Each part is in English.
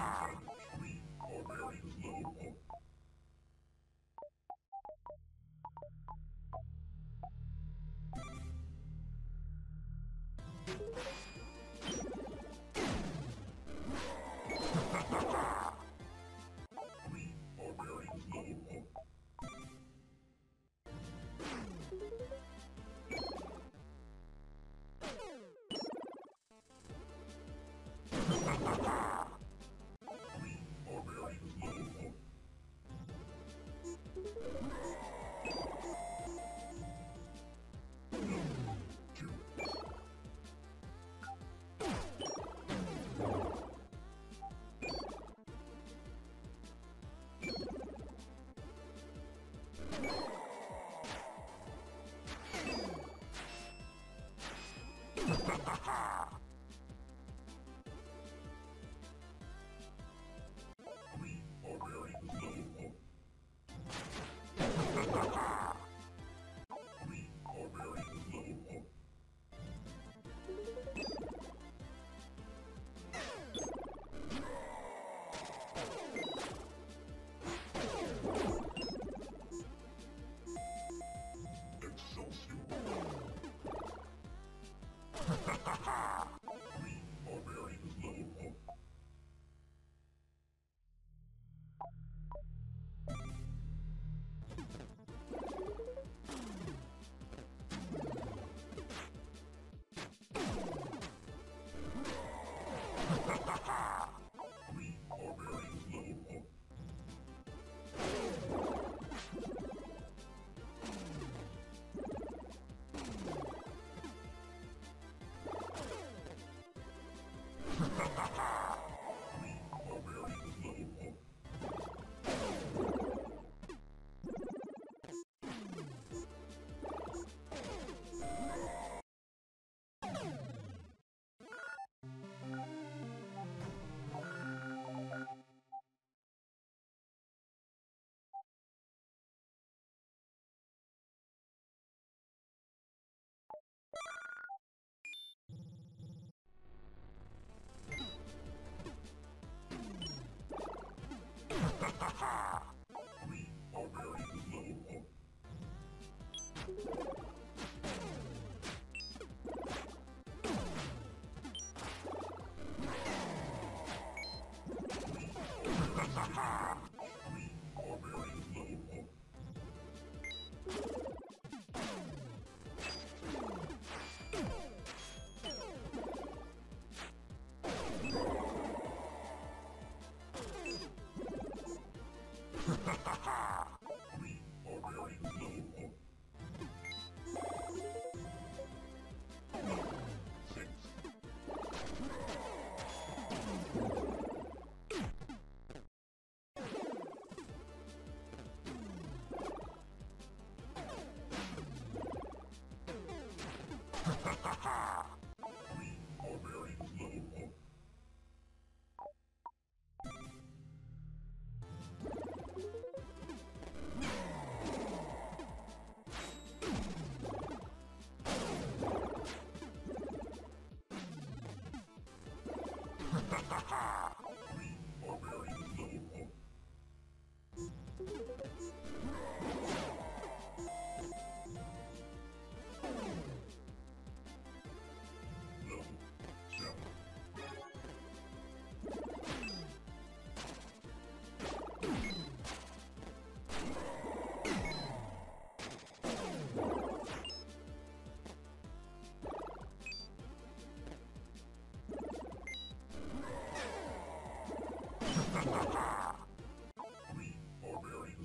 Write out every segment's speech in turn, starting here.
We are very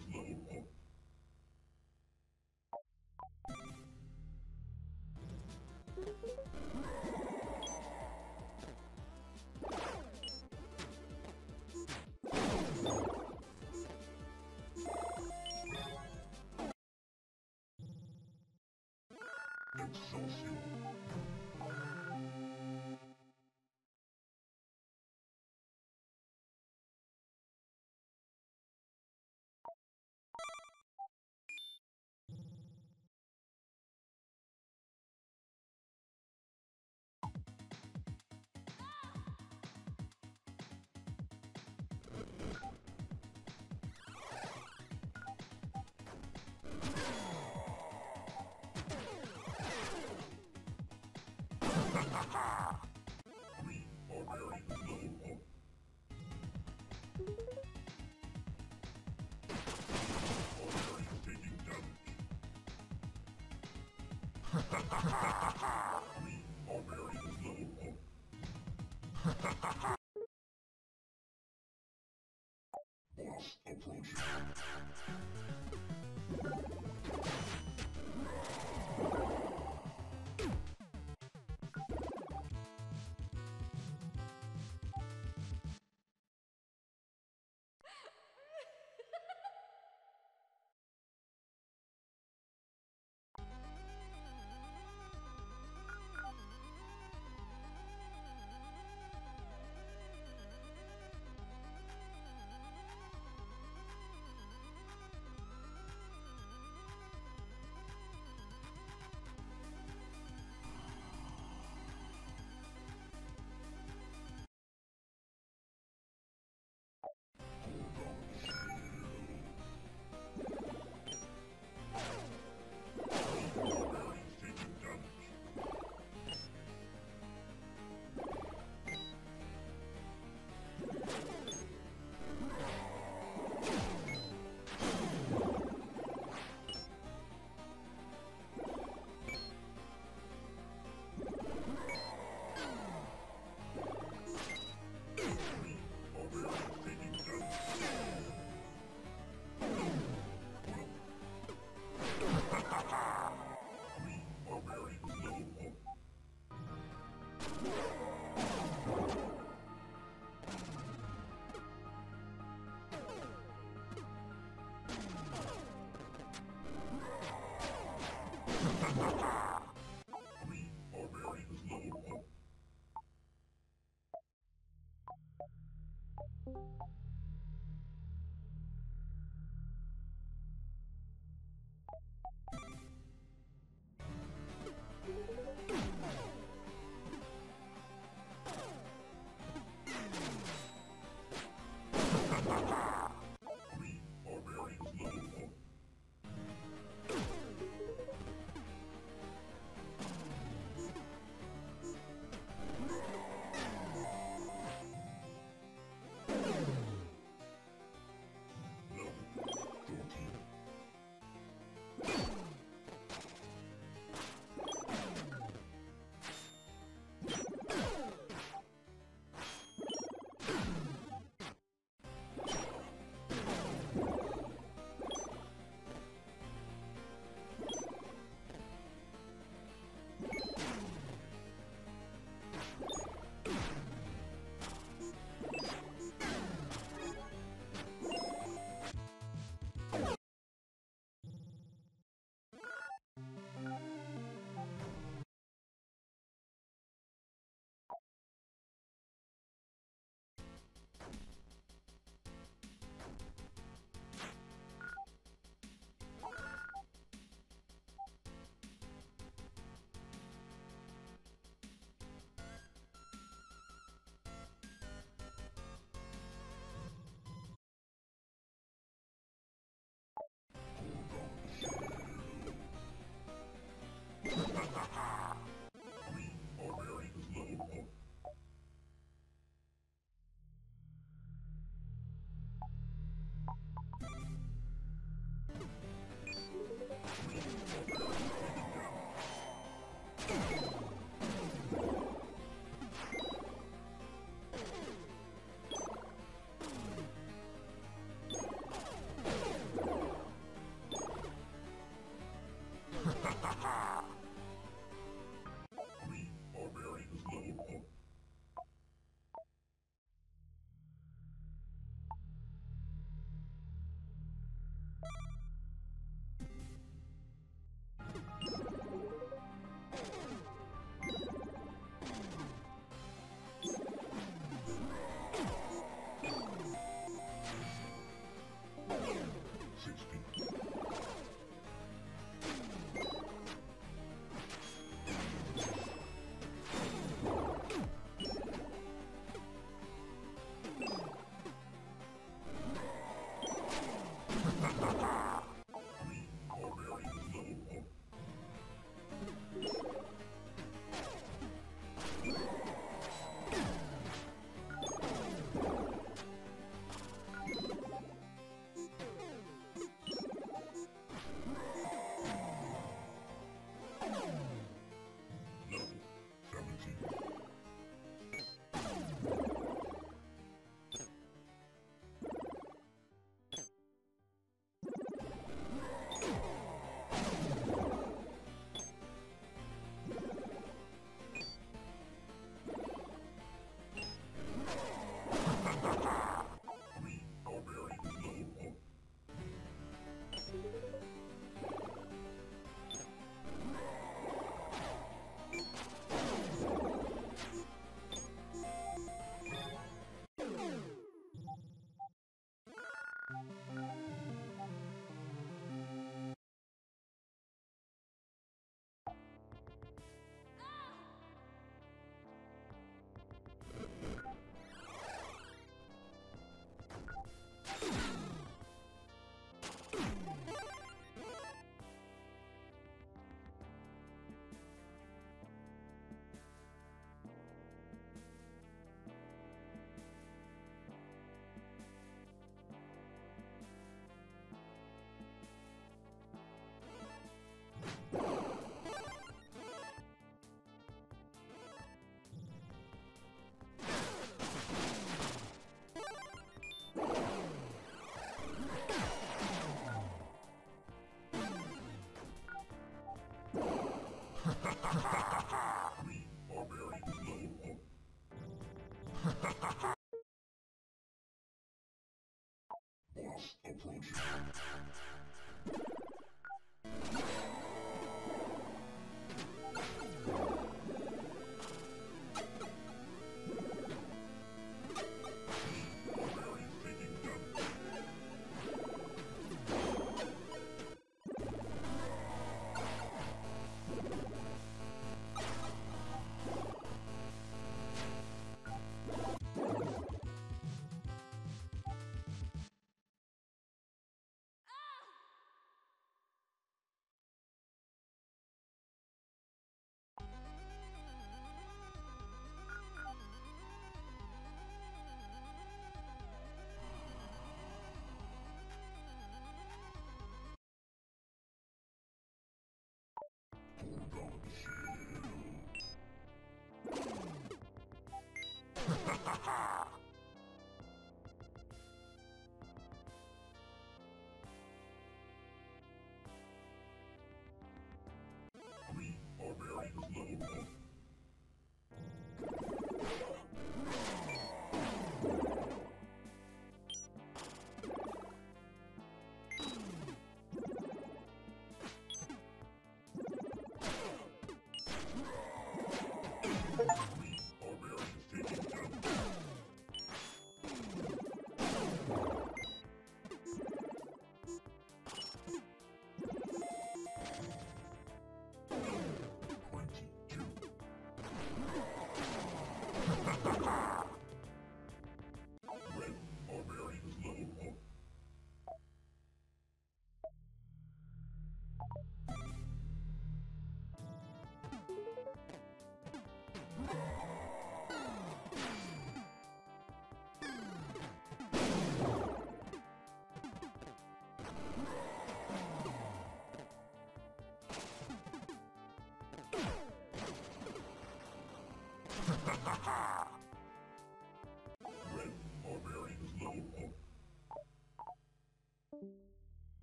House approaching. We are very low.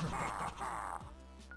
Prepare for a while.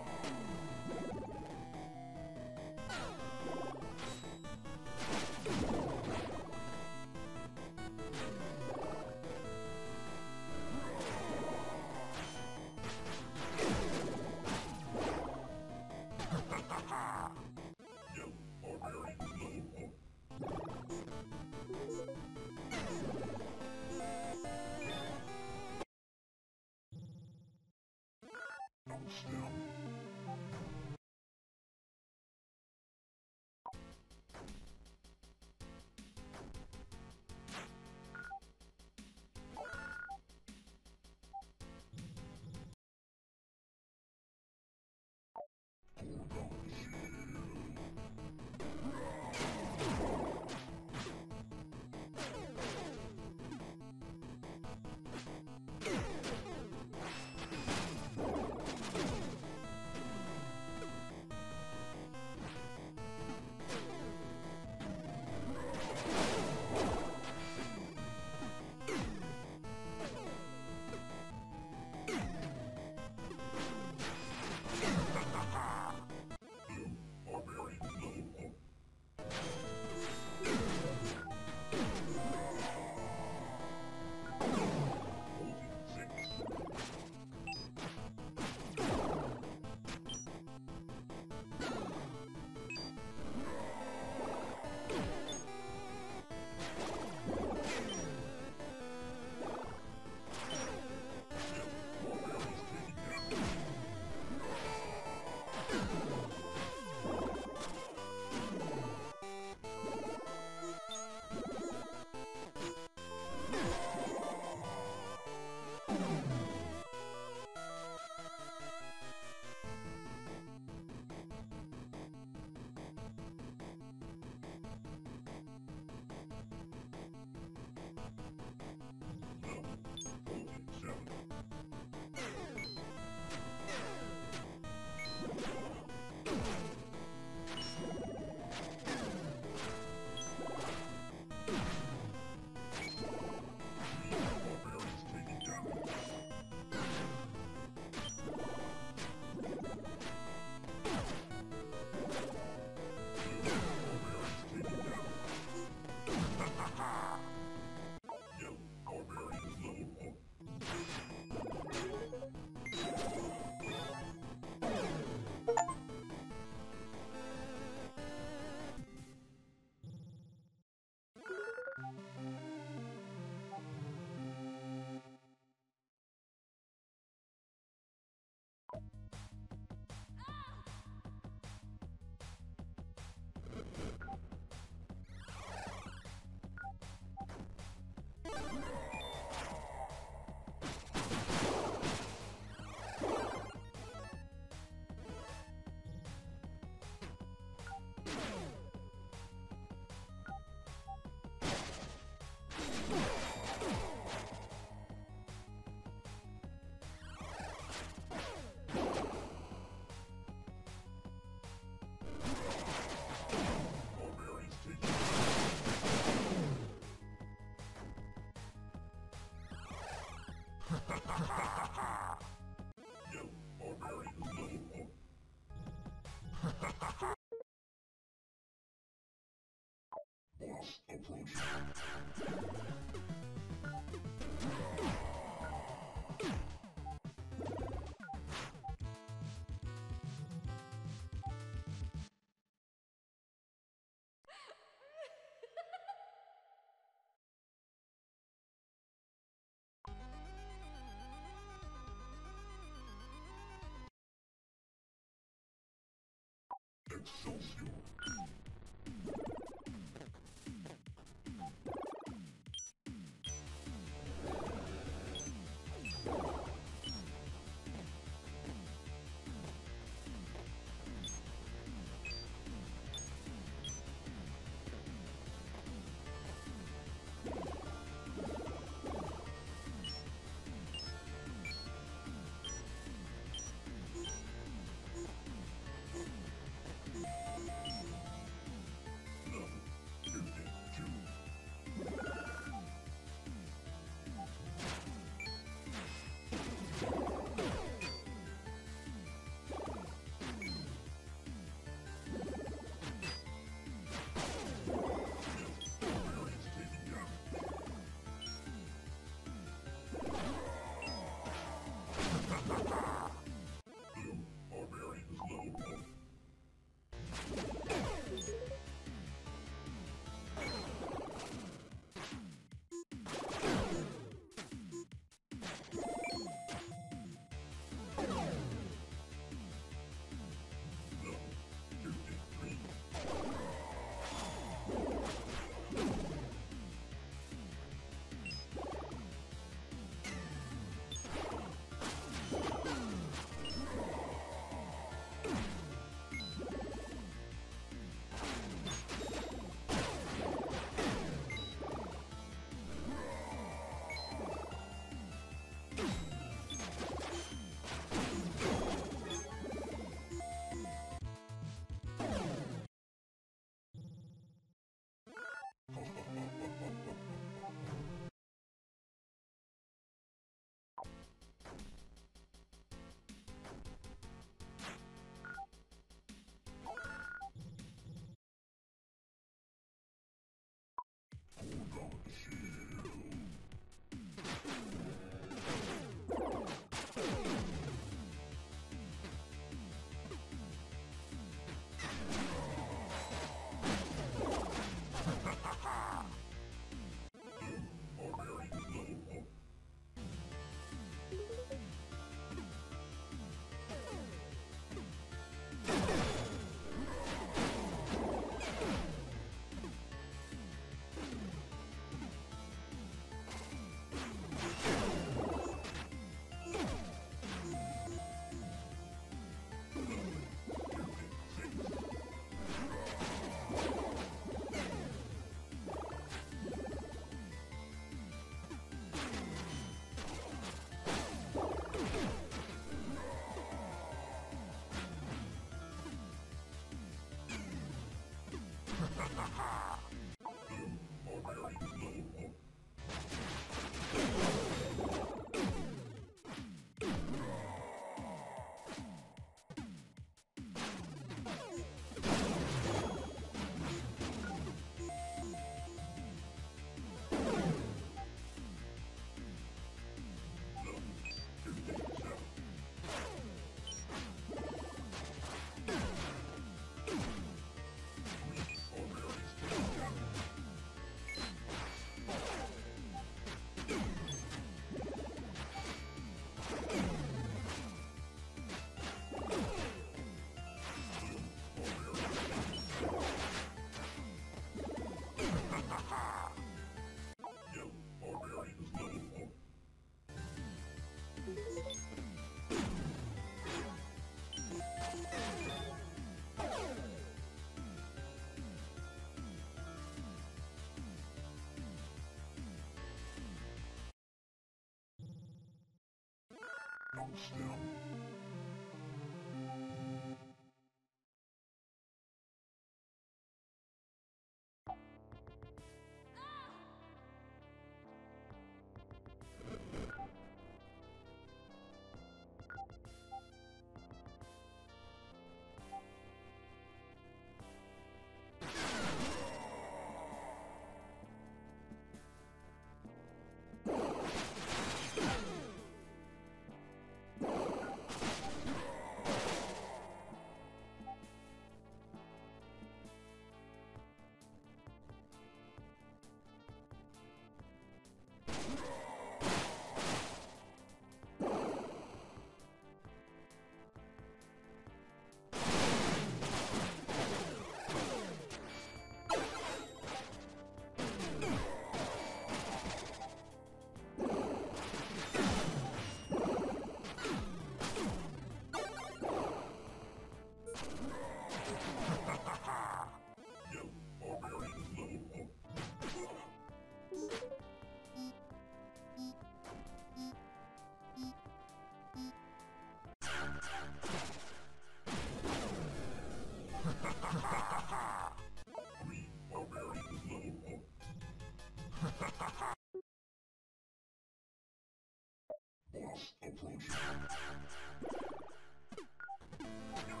Approach.